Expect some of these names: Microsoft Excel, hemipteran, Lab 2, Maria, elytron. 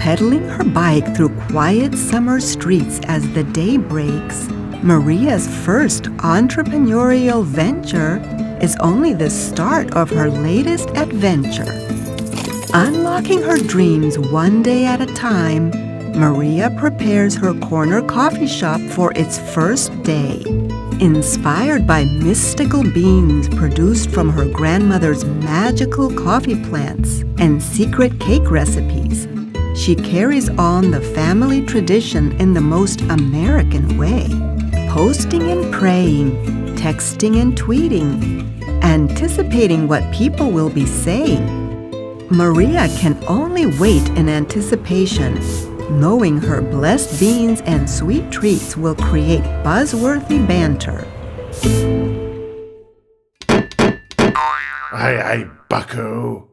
Pedaling her bike through quiet summer streets as the day breaks, Maria's first entrepreneurial venture is only the start of her latest adventure. Unlocking her dreams one day at a time, Maria prepares her corner coffee shop for its first day. Inspired by mystical beans produced from her grandmother's magical coffee plants and secret cake recipes, she carries on the family tradition in the most American way. Posting and praying, texting and tweeting, anticipating what people will be saying. Maria can only wait in anticipation, knowing her blessed beans and sweet treats will create buzzworthy banter. Aye, aye, bucko.